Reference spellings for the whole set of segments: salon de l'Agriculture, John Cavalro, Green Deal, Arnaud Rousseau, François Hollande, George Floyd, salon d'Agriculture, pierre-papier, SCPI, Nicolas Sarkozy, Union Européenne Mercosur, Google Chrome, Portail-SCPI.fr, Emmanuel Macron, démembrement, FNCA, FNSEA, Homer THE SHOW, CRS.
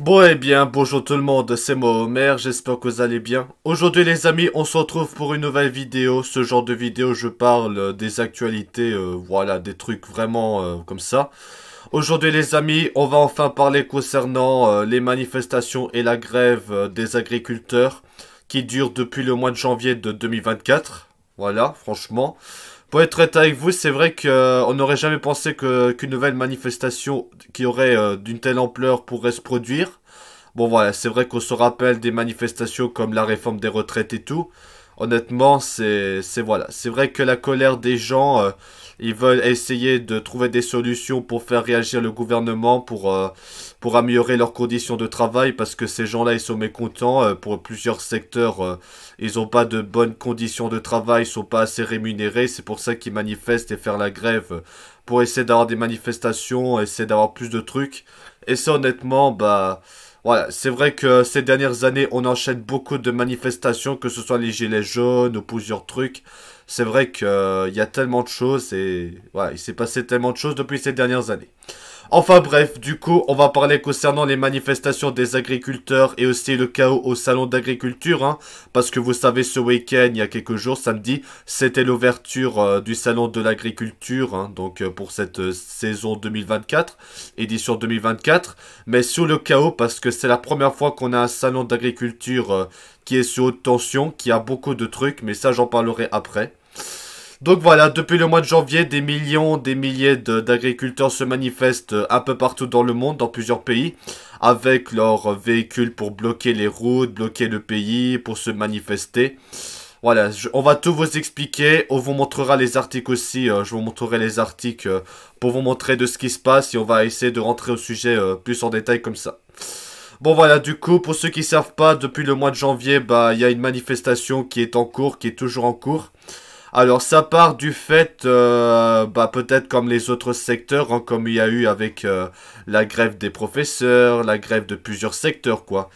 Bon et bien, bonjour tout le monde, c'est moi Homer, j'espère que vous allez bien. Aujourd'hui les amis, on se retrouve pour une nouvelle vidéo. Ce genre de vidéo, je parle des actualités, voilà, des trucs vraiment comme ça. Aujourd'hui les amis, on va enfin parler concernant les manifestations et la grève des agriculteurs qui durent depuis le mois de janvier de 2024. Voilà, franchement. Pour être honnête avec vous, c'est vrai qu'on n'aurait jamais pensé qu'une nouvelle manifestation qui aurait d'une telle ampleur pourrait se produire. Bon voilà, c'est vrai qu'on se rappelle des manifestations comme la réforme des retraites et tout. Honnêtement, voilà. C'est vrai que la colère des gens, ils veulent essayer de trouver des solutions pour faire réagir le gouvernement, pour améliorer leurs conditions de travail, parce que ces gens-là, ils sont mécontents. Pour plusieurs secteurs, ils n'ont pas de bonnes conditions de travail, ils sont pas assez rémunérés. C'est pour ça qu'ils manifestent et faire la grève, pour essayer d'avoir des manifestations, essayer d'avoir plus de trucs. Et ça, honnêtement, bah... Voilà, c'est vrai que ces dernières années, on enchaîne beaucoup de manifestations, que ce soit les gilets jaunes ou plusieurs trucs. C'est vrai qu'il y a tellement de choses et voilà, il s'est passé tellement de choses depuis ces dernières années. Enfin bref, du coup, on va parler concernant les manifestations des agriculteurs et aussi le chaos au salon d'agriculture, hein, parce que vous savez, ce week-end, il y a quelques jours, samedi, c'était l'ouverture du salon de l'agriculture, hein, donc pour cette saison 2024, édition 2024, mais sur le chaos, parce que c'est la première fois qu'on a un salon d'agriculture qui est sous haute tension, qui a beaucoup de trucs, mais ça j'en parlerai après. Donc voilà, depuis le mois de janvier, des millions, des milliers d'agriculteurs se manifestent un peu partout dans le monde, dans plusieurs pays, avec leurs véhicules pour bloquer les routes, bloquer le pays, pour se manifester. Voilà, on va tout vous expliquer, on vous montrera les articles aussi, je vous montrerai les articles pour vous montrer de ce qui se passe et on va essayer de rentrer au sujet plus en détail comme ça. Bon voilà, du coup, pour ceux qui ne savent pas, depuis le mois de janvier, bah, il y a une manifestation qui est en cours, qui est toujours en cours. Alors ça part du fait, bah, peut-être comme les autres secteurs, hein, comme il y a eu avec la grève des professeurs, la grève de plusieurs secteurs quoi.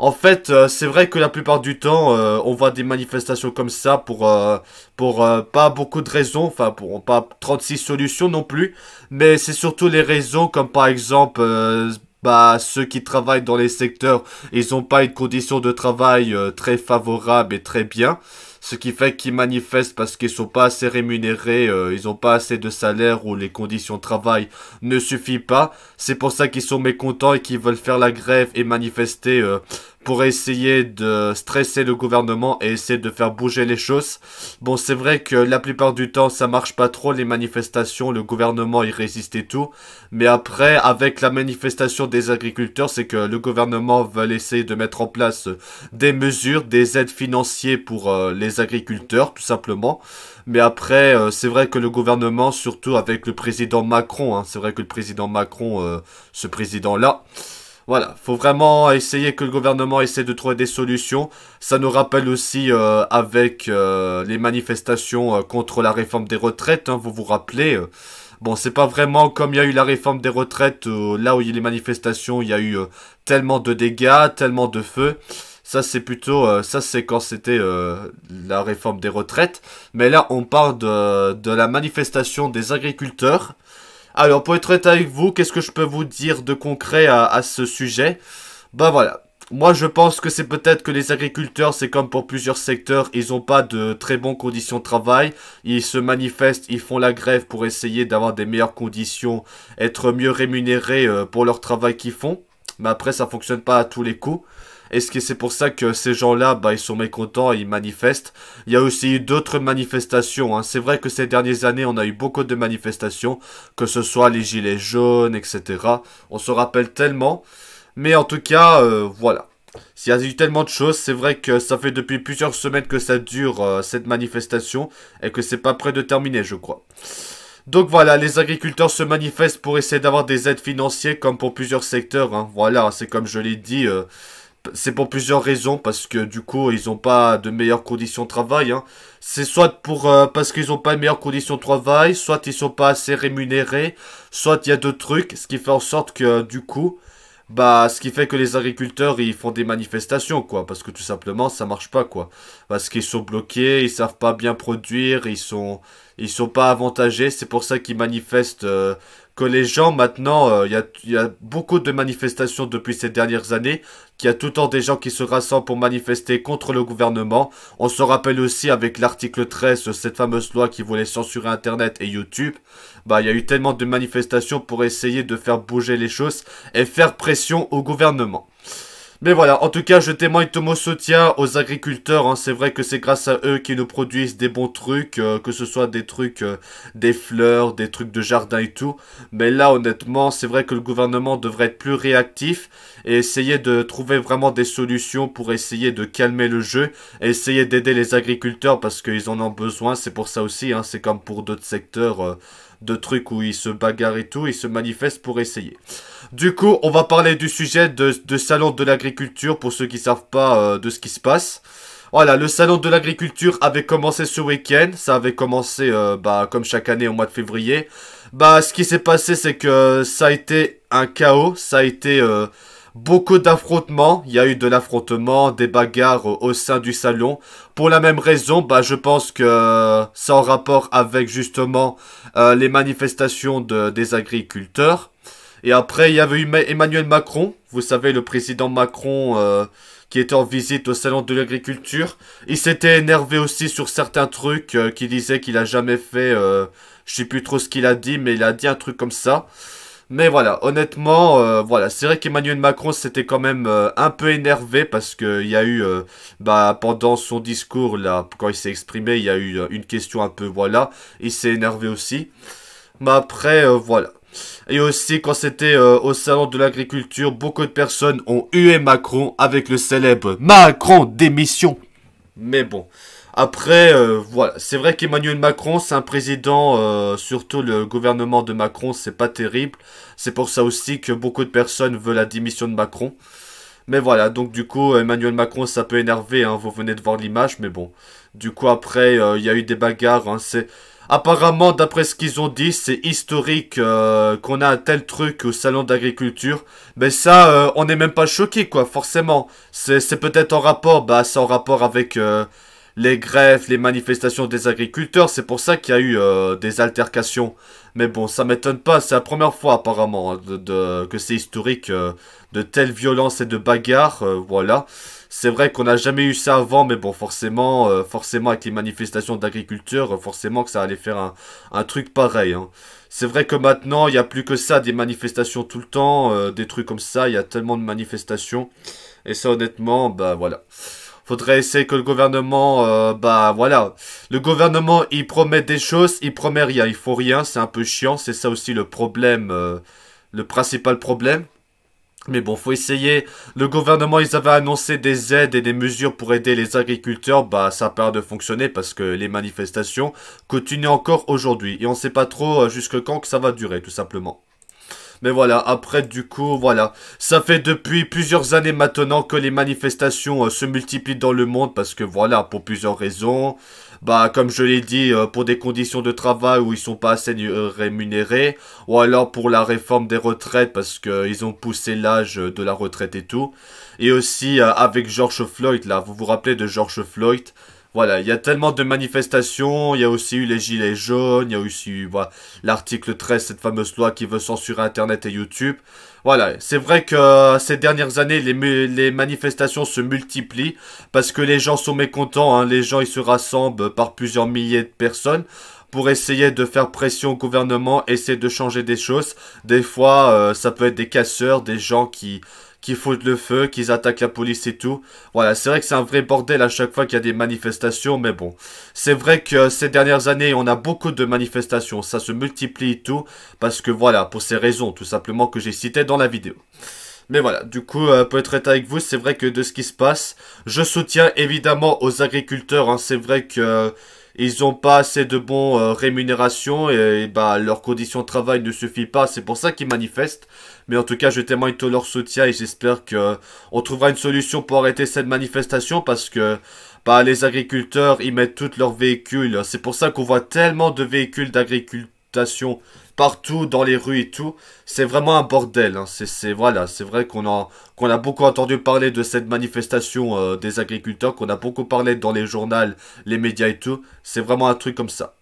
En fait, c'est vrai que la plupart du temps, on voit des manifestations comme ça pour pas beaucoup de raisons, enfin pour pas 36 solutions non plus, mais c'est surtout les raisons comme par exemple... Bah, ceux qui travaillent dans les secteurs, ils n'ont pas une condition de travail très favorable et très bien. Ce qui fait qu'ils manifestent parce qu'ils sont pas assez rémunérés, ils n'ont pas assez de salaire ou les conditions de travail ne suffisent pas. C'est pour ça qu'ils sont mécontents et qu'ils veulent faire la grève et manifester pour essayer de stresser le gouvernement et essayer de faire bouger les choses. Bon, c'est vrai que la plupart du temps, ça marche pas trop les manifestations, le gouvernement y résiste et tout. Mais après, avec la manifestation des agriculteurs, c'est que le gouvernement veut essayer de mettre en place des mesures, des aides financières pour les agriculteurs tout simplement, mais après c'est vrai que le gouvernement, surtout avec le président Macron, hein, c'est vrai que le président Macron, ce président là, voilà, faut vraiment essayer que le gouvernement essaie de trouver des solutions. Ça nous rappelle aussi avec les manifestations contre la réforme des retraites, hein, vous vous rappelez. Bon, c'est pas vraiment comme il y a eu la réforme des retraites, là où il y a eu les manifestations, il y a eu tellement de dégâts, tellement de feux. Ça, c'est plutôt, ça, c'est quand c'était la réforme des retraites. Mais là, on parle de la manifestation des agriculteurs. Alors, pour être honnête avec vous, qu'est-ce que je peux vous dire de concret à ce sujet? Ben voilà. Moi, je pense que c'est peut-être que les agriculteurs, c'est comme pour plusieurs secteurs, ils n'ont pas de très bonnes conditions de travail. Ils se manifestent, ils font la grève pour essayer d'avoir des meilleures conditions, être mieux rémunérés pour leur travail qu'ils font. Mais après, ça fonctionne pas à tous les coups. Et c'est pour ça que ces gens-là, bah, ils sont mécontents et ils manifestent. Il y a aussi eu d'autres manifestations, hein. C'est vrai que ces dernières années, on a eu beaucoup de manifestations, que ce soit les gilets jaunes, etc. On se rappelle tellement. Mais en tout cas, voilà. Il y a eu tellement de choses, c'est vrai que ça fait depuis plusieurs semaines que ça dure, cette manifestation, et que c'est pas près de terminer, je crois. Donc voilà, les agriculteurs se manifestent pour essayer d'avoir des aides financières, comme pour plusieurs secteurs, hein. Voilà, c'est comme je l'ai dit... C'est pour plusieurs raisons, parce que du coup, ils n'ont pas de meilleures conditions de travail, hein. C'est soit pour parce qu'ils n'ont pas de meilleures conditions de travail, soit ils sont pas assez rémunérés, soit il y a d'autres trucs, ce qui fait en sorte que du coup, bah, ce qui fait que les agriculteurs, ils font des manifestations, quoi, parce que tout simplement, ça marche pas, quoi. Parce qu'ils sont bloqués, ils savent pas bien produire, ils sont... ils sont pas avantagés, c'est pour ça qu'ils manifestent. Que les gens maintenant, il y a beaucoup de manifestations depuis ces dernières années, qu'il y a tout le temps des gens qui se rassemblent pour manifester contre le gouvernement. On se rappelle aussi avec l'article 13, cette fameuse loi qui voulait censurer Internet et YouTube. Bah, il y a eu tellement de manifestations pour essayer de faire bouger les choses et faire pression au gouvernement. Mais voilà, en tout cas, je témoigne de mon soutien aux agriculteurs, hein. C'est vrai que c'est grâce à eux qu'ils nous produisent des bons trucs, que ce soit des trucs, des fleurs, des trucs de jardin et tout. Mais là, honnêtement, c'est vrai que le gouvernement devrait être plus réactif et essayer de trouver vraiment des solutions pour essayer de calmer le jeu, et essayer d'aider les agriculteurs parce qu'ils en ont besoin. C'est pour ça aussi, hein. C'est comme pour d'autres secteurs, de trucs où ils se bagarrent et tout, ils se manifestent pour essayer. Du coup, on va parler du sujet de salon de l'agriculture pour ceux qui ne savent pas de ce qui se passe. Voilà, le salon de l'agriculture avait commencé ce week-end. Ça avait commencé comme chaque année au mois de février. Bah, ce qui s'est passé, c'est que ça a été un chaos. Ça a été beaucoup d'affrontements. Il y a eu de l'affrontement, des bagarres au sein du salon. Pour la même raison, bah, je pense que c'est en rapport avec justement les manifestations des agriculteurs. Et après, il y avait eu Emmanuel Macron, vous savez, le président Macron qui était en visite au salon de l'agriculture. Il s'était énervé aussi sur certains trucs, qui disait qu'il a jamais fait, je sais plus trop ce qu'il a dit, mais il a dit un truc comme ça. Mais voilà, honnêtement, voilà, c'est vrai qu'Emmanuel Macron s'était quand même un peu énervé parce qu'il y a eu, pendant son discours, là, quand il s'est exprimé, il y a eu une question un peu, voilà, il s'est énervé aussi. Mais après, voilà. Et aussi, quand c'était au salon de l'agriculture, beaucoup de personnes ont hué Macron avec le célèbre « Macron démission ». Mais bon, après, voilà, c'est vrai qu'Emmanuel Macron, c'est un président, surtout le gouvernement de Macron, c'est pas terrible. C'est pour ça aussi que beaucoup de personnes veulent la démission de Macron. Mais voilà, donc du coup, Emmanuel Macron, ça peut énerver, hein, vous venez de voir l'image, mais bon. Du coup, après, il y a eu des bagarres, hein, c'est... Apparemment, d'après ce qu'ils ont dit, c'est historique qu'on a un tel truc au salon d'agriculture. Mais ça, on n'est même pas choqué, quoi, forcément. C'est peut-être en rapport, c'est en rapport avec les grèves, les manifestations des agriculteurs. C'est pour ça qu'il y a eu des altercations. Mais bon, ça m'étonne pas. C'est la première fois, apparemment, que c'est historique de telles violences et de bagarres. Voilà. C'est vrai qu'on n'a jamais eu ça avant, mais bon, forcément, avec les manifestations d'agriculture, forcément que ça allait faire un truc pareil. Hein. C'est vrai que maintenant, il n'y a plus que ça, des manifestations tout le temps, des trucs comme ça, il y a tellement de manifestations. Et ça, honnêtement, bah voilà. Faudrait essayer que le gouvernement, voilà. Le gouvernement, il promet des choses, il promet rien, il faut rien, c'est un peu chiant, c'est ça aussi le problème, le principal problème. Mais bon, faut essayer. Le gouvernement, ils avaient annoncé des aides et des mesures pour aider les agriculteurs. Bah, ça n'a pas l'air de fonctionner parce que les manifestations continuent encore aujourd'hui. Et on ne sait pas trop jusque quand que ça va durer, tout simplement. Mais voilà, après, du coup, voilà. Ça fait depuis plusieurs années maintenant que les manifestations se multiplient dans le monde parce que, voilà, pour plusieurs raisons. Bah, comme je l'ai dit, pour des conditions de travail où ils sont pas assez rémunérés. Ou alors pour la réforme des retraites parce qu'ils ont poussé l'âge de la retraite et tout. Et aussi avec George Floyd, là, vous vous rappelez de George Floyd? Voilà, il y a tellement de manifestations, il y a aussi eu les gilets jaunes, il y a aussi eu l'article 13, cette fameuse loi qui veut censurer Internet et YouTube. Voilà, c'est vrai que ces dernières années, les manifestations se multiplient parce que les gens sont mécontents, hein, les gens ils se rassemblent par plusieurs milliers de personnes pour essayer de faire pression au gouvernement, essayer de changer des choses. Des fois, ça peut être des casseurs, des gens qui foutent le feu, qui attaquent la police et tout. Voilà, c'est vrai que c'est un vrai bordel à chaque fois qu'il y a des manifestations, mais bon. C'est vrai que ces dernières années, on a beaucoup de manifestations, ça se multiplie et tout, parce que voilà, pour ces raisons, tout simplement, que j'ai citées dans la vidéo. Mais voilà, du coup, pour être avec vous, c'est vrai que de ce qui se passe, je soutiens évidemment aux agriculteurs, hein, c'est vrai que... ils ont pas assez de bons rémunérations et bah leurs conditions de travail ne suffit pas, c'est pour ça qu'ils manifestent. Mais en tout cas, je témoigne de leur soutien et j'espère que on trouvera une solution pour arrêter cette manifestation parce que bah les agriculteurs, ils mettent tous leurs véhicules, c'est pour ça qu'on voit tellement de véhicules d'agricultation partout dans les rues et tout. C'est vraiment un bordel, hein. Voilà, c'est vrai qu'on a beaucoup entendu parler de cette manifestation des agriculteurs, qu'on a beaucoup parlé dans les journaux, les médias et tout. C'est vraiment un truc comme ça.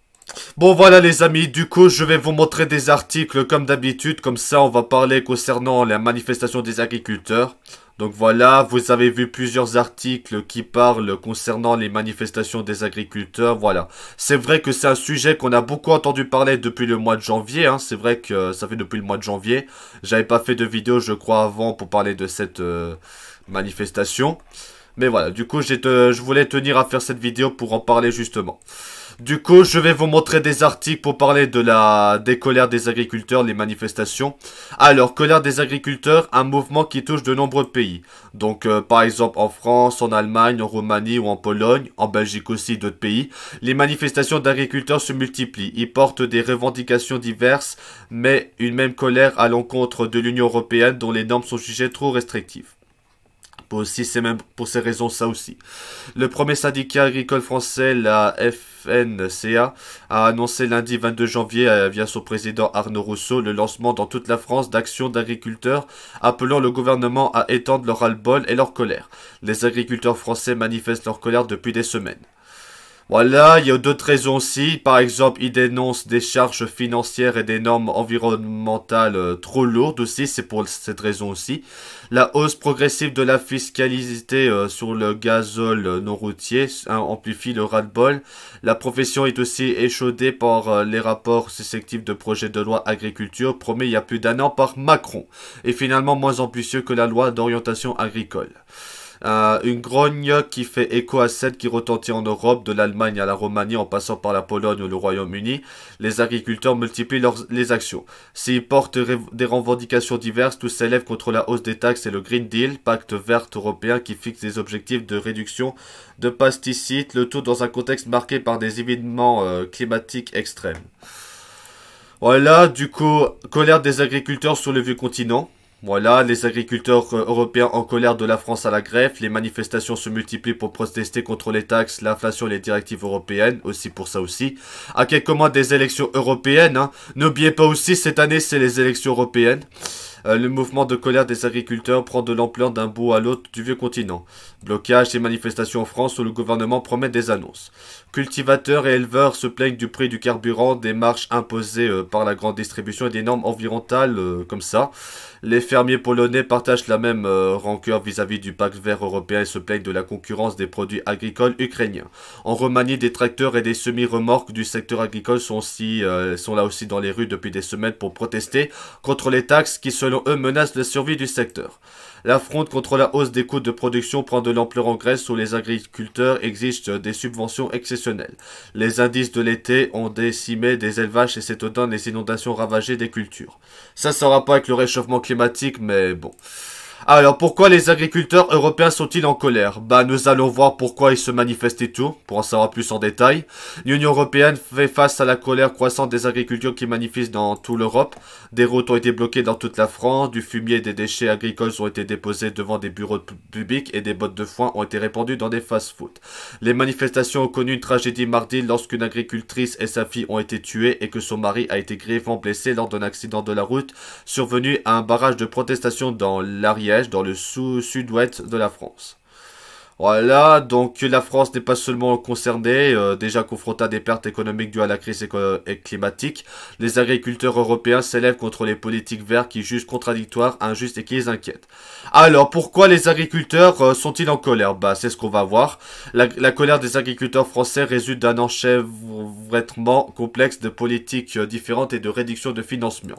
Bon voilà les amis, du coup je vais vous montrer des articles comme d'habitude, comme ça on va parler concernant la manifestation des agriculteurs. Donc voilà, vous avez vu plusieurs articles qui parlent concernant les manifestations des agriculteurs, voilà. C'est vrai que c'est un sujet qu'on a beaucoup entendu parler depuis le mois de janvier, hein. C'est vrai que ça fait depuis le mois de janvier. J'avais pas fait de vidéo je crois avant pour parler de cette manifestation. Mais voilà, du coup je voulais tenir à faire cette vidéo pour en parler justement. Du coup, je vais vous montrer des articles pour parler de des colères des agriculteurs, les manifestations. Alors, colère des agriculteurs, un mouvement qui touche de nombreux pays. Donc, par exemple, en France, en Allemagne, en Roumanie ou en Pologne, en Belgique aussi, d'autres pays. Les manifestations d'agriculteurs se multiplient. Ils portent des revendications diverses, mais une même colère à l'encontre de l'Union Européenne dont les normes sont jugées trop restrictives. Aussi, c'est même pour ces raisons ça aussi. Le premier syndicat agricole français, la FNCA, a annoncé lundi 22 janvier via son président Arnaud Rousseau le lancement dans toute la France d'actions d'agriculteurs appelant le gouvernement à étendre leur ras-le-bol et leur colère. Les agriculteurs français manifestent leur colère depuis des semaines. Voilà, il y a d'autres raisons aussi. Par exemple, ils dénoncent des charges financières et des normes environnementales trop lourdes aussi. C'est pour cette raison aussi. La hausse progressive de la fiscalité sur le gazole non routier amplifie le ras-le-bol. La profession est aussi échaudée par les rapports successifs de projets de loi agriculture promis il y a plus d'un an par Macron. Et finalement moins ambitieux que la loi d'orientation agricole. Une grogne qui fait écho à celle qui retentit en Europe, de l'Allemagne à la Roumanie en passant par la Pologne ou le Royaume-Uni. Les agriculteurs multiplient les actions. S'ils portent des revendications diverses, tous s'élèvent contre la hausse des taxes et le Green Deal, pacte vert européen qui fixe des objectifs de réduction de pesticides, le tout dans un contexte marqué par des événements climatiques extrêmes. Voilà, du coup, colère des agriculteurs sur le vieux continent. Voilà, les agriculteurs européens en colère de la France à la greffe. Les manifestations se multiplient pour protester contre les taxes, l'inflation et les directives européennes. Aussi pour ça aussi. À quelques mois des élections européennes, hein. N'oubliez pas aussi, cette année, c'est les élections européennes. Le mouvement de colère des agriculteurs prend de l'ampleur d'un bout à l'autre du vieux continent. Blocage et manifestations en France où le gouvernement promet des annonces. Cultivateurs et éleveurs se plaignent du prix du carburant, des marges imposées par la grande distribution et des normes environnementales comme ça. Les fermiers polonais partagent la même rancœur vis-à-vis du pacte vert européen et se plaignent de la concurrence des produits agricoles ukrainiens. En Roumanie, des tracteurs et des semi-remorques du secteur agricole sont là aussi dans les rues depuis des semaines pour protester contre les taxes qui, selon eux, menacent la survie du secteur. La fronde contre la hausse des coûts de production prend de l'ampleur en Grèce où les agriculteurs exigent des subventions exceptionnelles. Les indices de l'été ont décimé des élevages et cet automne les inondations ravagées des cultures. Ça, ça aura pas avec le réchauffement climatique, mais bon. Alors, pourquoi les agriculteurs européens sont-ils en colère? Bah, nous allons voir pourquoi ils se manifestent et tout, pour en savoir plus en détail. L'Union Européenne fait face à la colère croissante des agriculteurs qui manifestent dans toute l'Europe. Des routes ont été bloquées dans toute la France, du fumier et des déchets agricoles ont été déposés devant des bureaux publics et des bottes de foin ont été répandues dans des fast-foods. Les manifestations ont connu une tragédie mardi lorsqu'une agricultrice et sa fille ont été tuées et que son mari a été grièvement blessé lors d'un accident de la route survenu à un barrage de protestation dans l'Ariège, dans le sud-ouest de la France. Voilà, donc la France n'est pas seulement concernée, déjà confrontée à des pertes économiques dues à la crise climatique. Les agriculteurs européens s'élèvent contre les politiques vertes qui jugent contradictoires, injustes et qui les inquiètent. Alors, pourquoi les agriculteurs sont-ils en colère? Bah, c'est ce qu'on va voir. La colère des agriculteurs français résulte d'un enchevêtrement complexe de politiques différentes et de réduction de financement.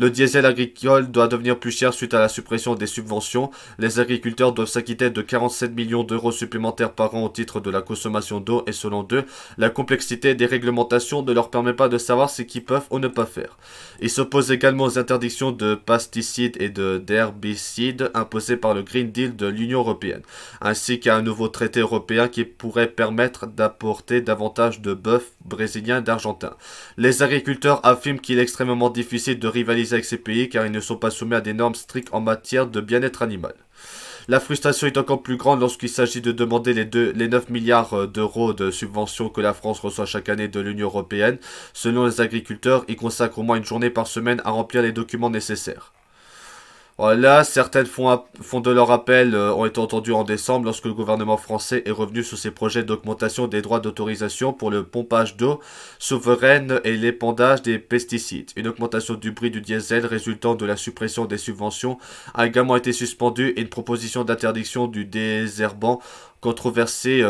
Le diesel agricole doit devenir plus cher suite à la suppression des subventions. Les agriculteurs doivent s'acquitter de 47 millions d'euros supplémentaires par an au titre de la consommation d'eau et selon eux, la complexité des réglementations ne leur permet pas de savoir ce qu'ils peuvent ou ne pas faire. Ils s'opposent également aux interdictions de pesticides et d'herbicides imposées par le Green Deal de l'Union Européenne, ainsi qu'à un nouveau traité européen qui pourrait permettre d'apporter davantage de bœuf brésilien et d'argentin. Les agriculteurs affirment qu'il est extrêmement difficile de rivaliser avec ces pays car ils ne sont pas soumis à des normes strictes en matière de bien-être animal. La frustration est encore plus grande lorsqu'il s'agit de demander les 9 milliards d'euros de subventions que la France reçoit chaque année de l'Union Européenne. Selon les agriculteurs, ils consacrent au moins une journée par semaine à remplir les documents nécessaires. Voilà, certaines font de leur appel ont été entendues en décembre lorsque le gouvernement français est revenu sur ses projets d'augmentation des droits d'autorisation pour le pompage d'eau souveraine et l'épandage des pesticides. Une augmentation du prix du diesel résultant de la suppression des subventions a également été suspendue et une proposition d'interdiction du désherbant controversé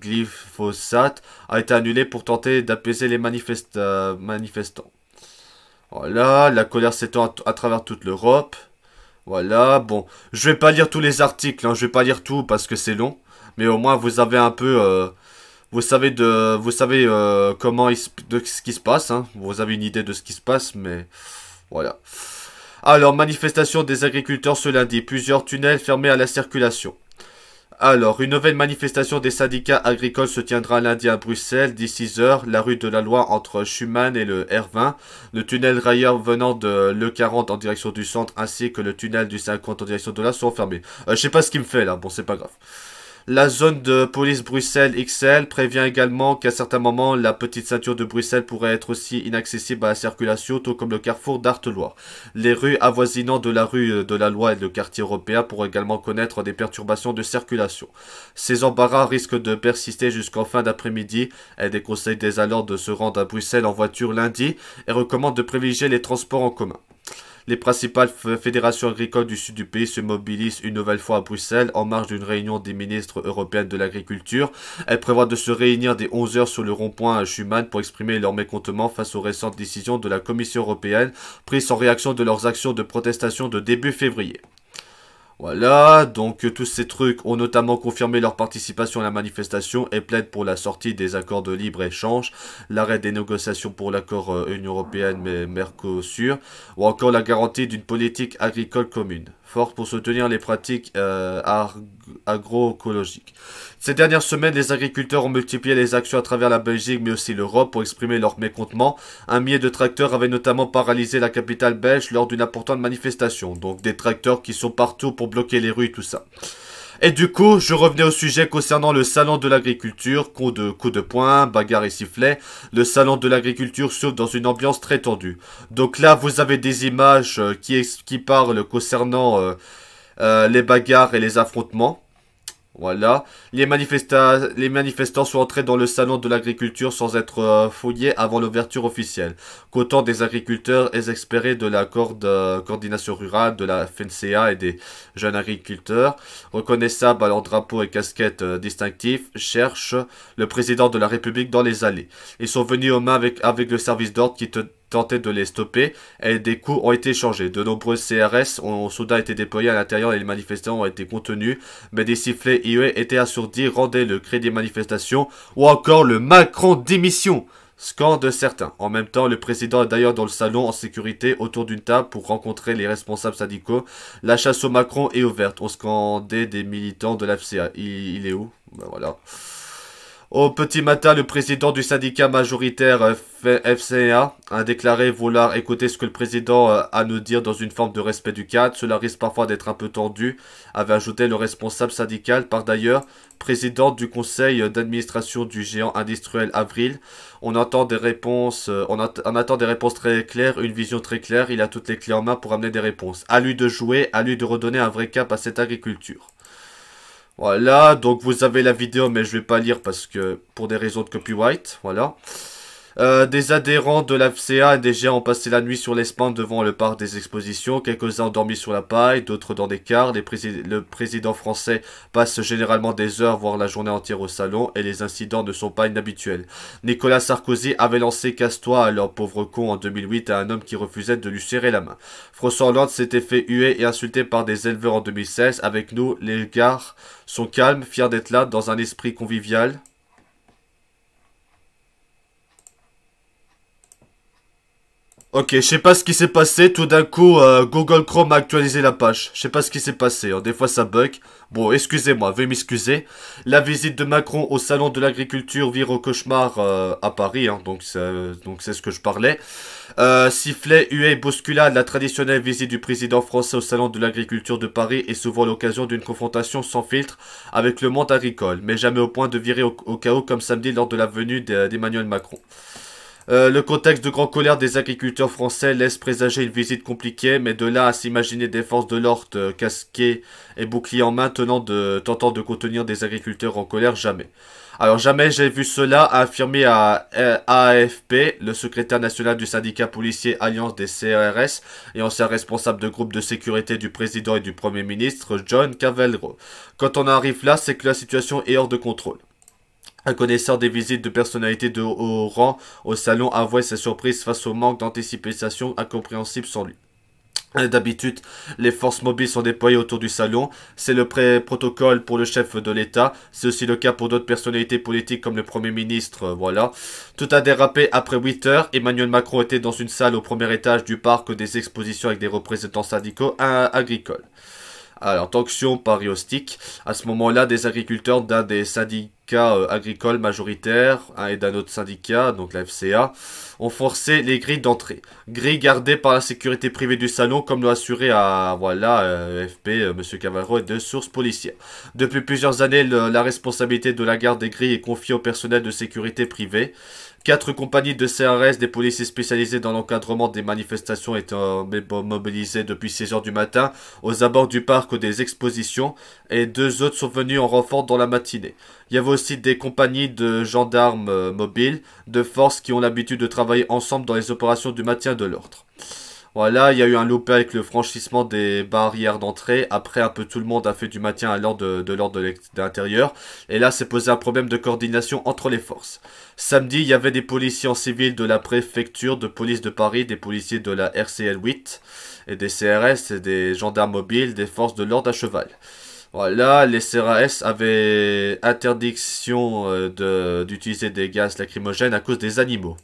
glyphosate a été annulée pour tenter d'apaiser les manifestants. Voilà, la colère s'étend à travers toute l'Europe. Voilà, bon, je vais pas lire tous les articles, hein, je vais pas lire tout parce que c'est long, mais au moins vous avez un peu, vous savez comment ce qui se passe, hein, vous avez une idée de ce qui se passe, mais voilà. Alors, manifestation des agriculteurs ce lundi, plusieurs tunnels fermés à la circulation. Alors, une nouvelle manifestation des syndicats agricoles se tiendra lundi à Bruxelles, dès 6 h, la rue de la Loi entre Schumann et le R20, le tunnel railleur venant de l'E40 en direction du centre, ainsi que le tunnel du 50 en direction de là sont fermés. Je sais pas ce qu'il me fait là, bon c'est pas grave. La zone de police Bruxelles XL prévient également qu'à certains moments, la petite ceinture de Bruxelles pourrait être aussi inaccessible à la circulation, tout comme le carrefour d'Artheloire. Les rues avoisinant de la rue de la Loi et le quartier européen pourraient également connaître des perturbations de circulation. Ces embarras risquent de persister jusqu'en fin d'après-midi et des conseils des allants de se rendre à Bruxelles en voiture lundi et recommandent de privilégier les transports en commun. Les principales fédérations agricoles du sud du pays se mobilisent une nouvelle fois à Bruxelles en marge d'une réunion des ministres européens de l'agriculture. Elles prévoient de se réunir dès 11 h sur le rond-point Schuman pour exprimer leur mécontentement face aux récentes décisions de la Commission européenne prises en réaction de leurs actions de protestation de début février. Voilà, donc tous ces trucs ont notamment confirmé leur participation à la manifestation et plaident pour la sortie des accords de libre-échange, l'arrêt des négociations pour l'accord Union Européenne Mercosur, ou encore la garantie d'une politique agricole commune, forte pour soutenir les pratiques agroécologiques. Ces dernières semaines, les agriculteurs ont multiplié les actions à travers la Belgique, mais aussi l'Europe, pour exprimer leur mécontentement. Un millier de tracteurs avaient notamment paralysé la capitale belge lors d'une importante manifestation, donc des tracteurs qui sont partout pour bloquer les rues, tout ça. Et du coup, je revenais au sujet concernant le salon de l'agriculture, coups de poing, bagarres et sifflets. Le salon de l'agriculture s'ouvre dans une ambiance très tendue. Donc là, vous avez des images qui parlent concernant les bagarres et les affrontements. Voilà, les manifestants sont entrés dans le salon de l'agriculture sans être fouillés avant l'ouverture officielle. Qu'autant des agriculteurs et experts de la coordination rurale, de la FNCA et des jeunes agriculteurs, reconnaissables à leurs drapeaux et casquettes distinctifs, cherchent le président de la République dans les allées. Ils sont venus aux mains avec le service d'ordre qui tentait de les stopper et des coups ont été échangés. De nombreux CRS ont soudain été déployés à l'intérieur et les manifestants ont été contenus, mais des sifflets hués étaient assourdis, rendaient le cri des manifestations ou encore le Macron démission, scandale de certains. En même temps, le président est d'ailleurs dans le salon en sécurité autour d'une table pour rencontrer les responsables syndicaux. La chasse au Macron est ouverte, on scandait des militants de la FCA. Il est où? Ben voilà. Au petit matin, le président du syndicat majoritaire FNSEA a déclaré vouloir écouter ce que le président a à nous dire dans une forme de respect du cadre. Cela risque parfois d'être un peu tendu, avait ajouté le responsable syndical, par d'ailleurs président du conseil d'administration du géant industriel Avril. On attend des réponses très claires, une vision très claire. Il a toutes les clés en main pour amener des réponses. À lui de jouer, à lui de redonner un vrai cap à cette agriculture. Voilà, donc vous avez la vidéo, mais je vais pas lire parce que pour des raisons de copyright, voilà. Des adhérents de la FCA et des géants ont passé la nuit sur l'esplanade devant le parc des expositions. Quelques-uns ont dormi sur la paille, d'autres dans des cars. Le président français passe généralement des heures, voire la journée entière au salon, et les incidents ne sont pas inhabituels. Nicolas Sarkozy avait lancé casse-toi à leur pauvre con en 2008 à un homme qui refusait de lui serrer la main. François Hollande s'était fait huer et insulter par des éleveurs en 2016. Avec nous, les gars sont calmes, fiers d'être là, dans un esprit convivial. Ok, je sais pas ce qui s'est passé, tout d'un coup, Google Chrome a actualisé la page. Je sais pas ce qui s'est passé, hein. Des fois ça bug. Bon, excusez-moi, veuillez m'excuser. La visite de Macron au salon de l'agriculture vire au cauchemar à Paris, hein, donc c'est ce que je parlais. Sifflet, huée, bousculade, la traditionnelle visite du président français au salon de l'agriculture de Paris est souvent l'occasion d'une confrontation sans filtre avec le monde agricole, mais jamais au point de virer au chaos comme samedi lors de la venue d'Emmanuel Macron. Le contexte de grande colère des agriculteurs français laisse présager une visite compliquée, mais de là à s'imaginer des forces de l'ordre casquées et boucliers en main tentant de contenir des agriculteurs en colère, jamais. Alors jamais j'ai vu cela, a affirmé à AFP, le secrétaire national du syndicat policier Alliance des CRS et ancien responsable de groupe de sécurité du président et du premier ministre, John Cavalro. Quand on arrive là, c'est que la situation est hors de contrôle. Un connaisseur des visites de personnalités de haut rang au salon avouait sa surprise face au manque d'anticipation incompréhensible sans lui. D'habitude, les forces mobiles sont déployées autour du salon. C'est le protocole pour le chef de l'État. C'est aussi le cas pour d'autres personnalités politiques comme le Premier ministre, voilà. Tout a dérapé après 8 heures. Emmanuel Macron était dans une salle au premier étage du parc des expositions avec des représentants syndicaux agricoles. Alors, tension pari au stick. À ce moment-là, des agriculteurs d'un des syndicats agricoles majoritaires et d'un autre syndicat, donc la FNSEA, ont forcé les grilles d'entrée. Grilles gardées par la sécurité privée du salon, comme l'ont assuré à FP, M. Cavalro et deux sources policières. Depuis plusieurs années, la responsabilité de la garde des grilles est confiée au personnel de sécurité privée. 4 compagnies de CRS, des policiers spécialisés dans l'encadrement des manifestations étant mobilisées depuis 6 heures du matin aux abords du parc des expositions et 2 autres sont venus en renfort dans la matinée. Il y avait aussi des compagnies de gendarmes mobiles, de forces qui ont l'habitude de travailler ensemble dans les opérations du maintien de l'ordre. Voilà, il y a eu un loupé avec le franchissement des barrières d'entrée. Après, un peu tout le monde a fait du maintien à l'ordre de l'intérieur. Et là, s'est posé un problème de coordination entre les forces. Samedi, il y avait des policiers en civil de la préfecture de police de Paris, des policiers de la RCL 8, et des CRS, et des gendarmes mobiles, des forces de l'ordre à cheval. Voilà, les CRS avaient interdiction d'utiliser des gaz lacrymogènes à cause des animaux.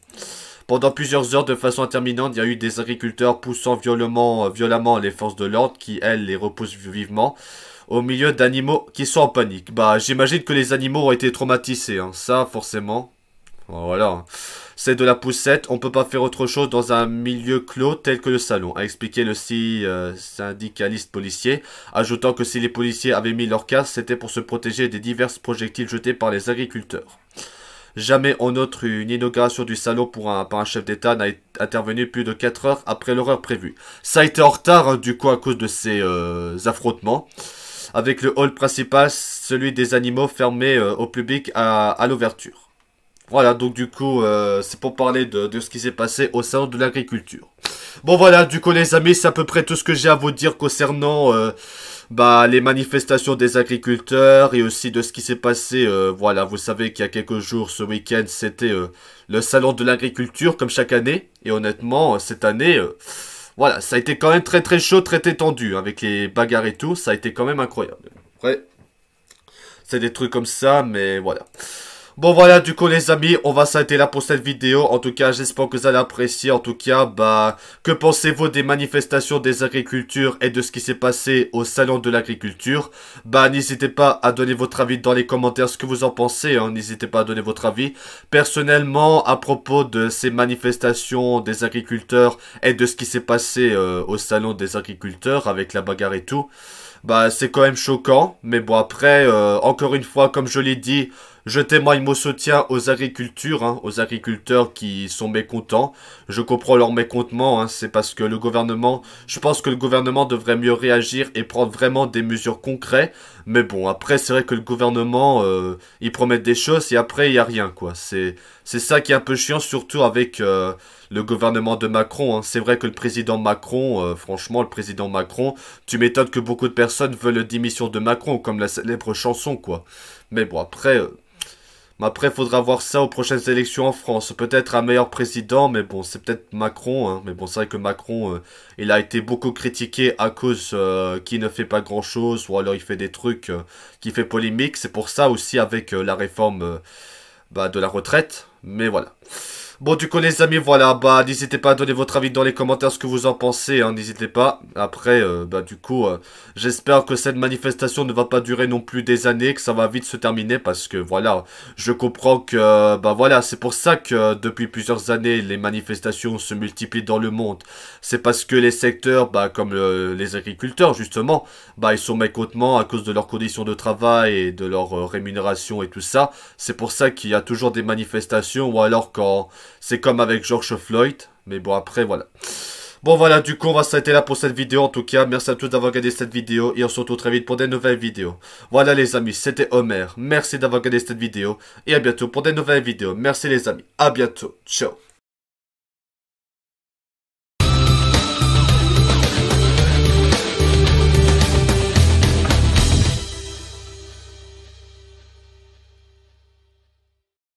Pendant plusieurs heures, de façon interminable, il y a eu des agriculteurs poussant violemment les forces de l'ordre qui, elles, les repoussent vivement au milieu d'animaux qui sont en panique. Bah, j'imagine que les animaux ont été traumatisés, hein. Ça, forcément. Voilà. C'est de la poussette, on peut pas faire autre chose dans un milieu clos tel que le salon, a expliqué le syndicaliste policier, ajoutant que si les policiers avaient mis leur casque, c'était pour se protéger des divers projectiles jetés par les agriculteurs. Jamais en outre une inauguration du salon par un chef d'État n'a intervenu plus de 4 heures après l'heure prévue. Ça a été en retard, hein, du coup, à cause de ces affrontements. Avec le hall principal, celui des animaux fermé au public à l'ouverture. Voilà, donc du coup, c'est pour parler de ce qui s'est passé au salon de l'agriculture. Bon voilà, du coup les amis, c'est à peu près tout ce que j'ai à vous dire concernant les manifestations des agriculteurs et aussi de ce qui s'est passé. Voilà, vous savez qu'il y a quelques jours, ce week-end, c'était le salon de l'agriculture comme chaque année. Et honnêtement, cette année, voilà, ça a été quand même très très chaud, très tendu. Avec les bagarres et tout, ça a été quand même incroyable. Après, c'est des trucs comme ça, mais voilà. Bon voilà, du coup les amis, on va s'arrêter là pour cette vidéo. En tout cas, j'espère que vous allez apprécier. En tout cas, que pensez-vous des manifestations des agricultures et de ce qui s'est passé au salon de l'agriculture? N'hésitez pas à donner votre avis dans les commentaires, ce que vous en pensez, hein. N'hésitez pas à donner votre avis. Personnellement, à propos de ces manifestations des agriculteurs et de ce qui s'est passé au salon des agriculteurs avec la bagarre et tout, c'est quand même choquant. Mais bon, après, encore une fois, comme je l'ai dit, je témoigne mon soutien aux agricultures, hein, aux agriculteurs qui sont mécontents. Je comprends leur mécontentement, hein, c'est parce que le gouvernement, je pense que le gouvernement devrait mieux réagir et prendre vraiment des mesures concrètes. Mais bon, après c'est vrai que le gouvernement, ils promettent des choses et après il n'y a rien quoi. C'est ça qui est un peu chiant, surtout avec le gouvernement de Macron, hein. C'est vrai que le président Macron, franchement le président Macron, tu m'étonnes que beaucoup de personnes veulent la démission de Macron, comme la célèbre chanson quoi. Mais bon après... Après, faudra voir ça aux prochaines élections en France. Peut-être un meilleur président, mais bon, c'est peut-être Macron. Hein. Mais bon, c'est vrai que Macron, il a été beaucoup critiqué à cause qu'il ne fait pas grand-chose. Ou alors, il fait des trucs qui fait polémique. C'est pour ça aussi avec la réforme de la retraite. Mais voilà. Bon, du coup, les amis, voilà. N'hésitez pas à donner votre avis dans les commentaires ce que vous en pensez. Hein, n'hésitez pas. Après, du coup, j'espère que cette manifestation ne va pas durer non plus des années, que ça va vite se terminer parce que, voilà, je comprends que, voilà, c'est pour ça que depuis plusieurs années, les manifestations se multiplient dans le monde. C'est parce que les secteurs, comme les agriculteurs, justement, ils sont mécontenants à cause de leurs conditions de travail et de leur rémunération et tout ça. C'est pour ça qu'il y a toujours des manifestations ou alors quand... C'est comme avec George Floyd, mais bon après voilà. Bon voilà, du coup on va s'arrêter là pour cette vidéo en tout cas. Merci à tous d'avoir regardé cette vidéo et on se retrouve très vite pour des nouvelles vidéos. Voilà les amis, c'était Homer. Merci d'avoir regardé cette vidéo et à bientôt pour des nouvelles vidéos. Merci les amis, à bientôt, ciao.